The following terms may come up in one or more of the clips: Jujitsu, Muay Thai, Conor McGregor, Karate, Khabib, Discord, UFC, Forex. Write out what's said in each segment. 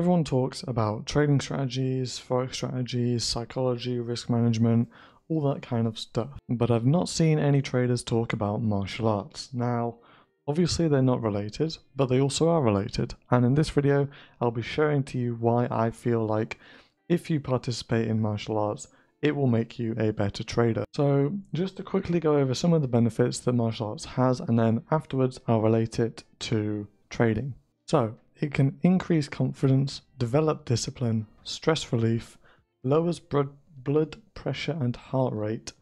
Everyone talks about trading strategies, Forex strategies, psychology, risk management, all that kind of stuff. But I've not seen any traders talk about martial arts. Now, obviously they're not related, but they also are related. And in this video, I'll be sharing to you why I feel like if you participate in martial arts, it will make you a better trader. So just to quickly go over some of the benefits that martial arts has, and then afterwards I'll relate it to trading. So it can increase confidence, develop discipline, stress relief, lowers blood pressure and heart rate,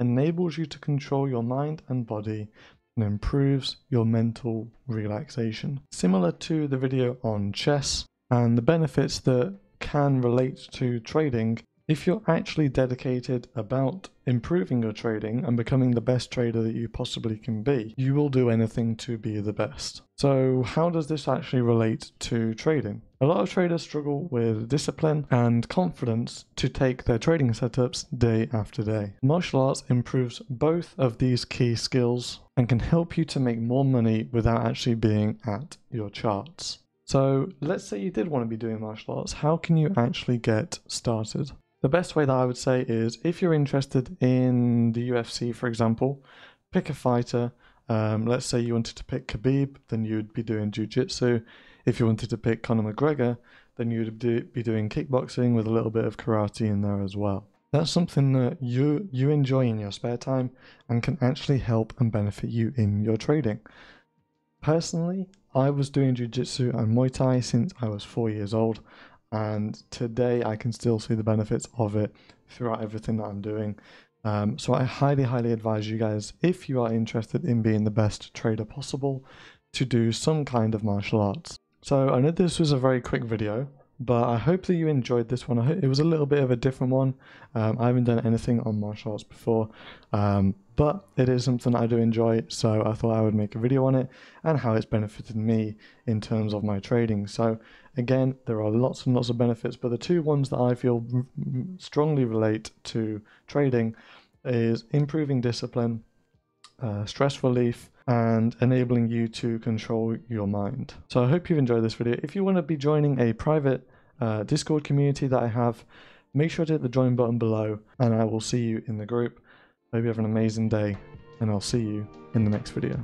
enables you to control your mind and body, and improves your mental relaxation. Similar to the video on chess and the benefits that can relate to trading, if you're actually dedicated about improving your trading and becoming the best trader that you possibly can be, you will do anything to be the best. So how does this actually relate to trading? A lot of traders struggle with discipline and confidence to take their trading setups day after day. Martial arts improves both of these key skills and can help you to make more money without actually being at your charts. So let's say you did want to be doing martial arts, how can you actually get started? The best way that I would say is if you're interested in the UFC, for example, pick a fighter. Let's say you wanted to pick Khabib, then you'd be doing Jujitsu. If you wanted to pick Conor McGregor, then you'd be doing kickboxing with a little bit of karate in there as well. That's something that you enjoy in your spare time and can actually help and benefit you in your trading. Personally, I was doing Jujitsu and Muay Thai since I was 4 years old. And today I can still see the benefits of it throughout everything that I'm doing. So I highly advise you guys, if you are interested in being the best trader possible, to do some kind of martial arts. So I know this was a very quick video, but I hope that you enjoyed this one. I hope it was a little bit of a different one. I haven't done anything on martial arts before, but it is something I do enjoy, so I thought I would make a video on it and how it's benefited me in terms of my trading. So again, there are lots and lots of benefits, but the two ones that I feel strongly relate to trading is improving discipline, stress relief, and enabling you to control your mind. So I hope you've enjoyed this video. If you want to be joining a private Discord community that I have, make sure to hit the join button below, and I will see you in the group. Hope you have an amazing day, and I'll see you in the next video.